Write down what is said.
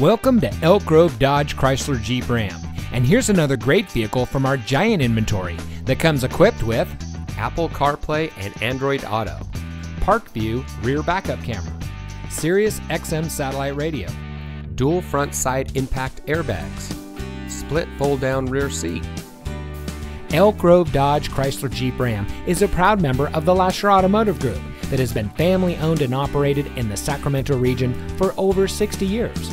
Welcome to Elk Grove Dodge Chrysler Jeep Ram, and here's another great vehicle from our giant inventory that comes equipped with Apple CarPlay and Android Auto, ParkView rear backup camera, Sirius XM satellite radio, dual front side impact airbags, split fold-down rear seat. Elk Grove Dodge Chrysler Jeep Ram is a proud member of the Lasher Automotive Group that has been family owned and operated in the Sacramento region for over 60 years.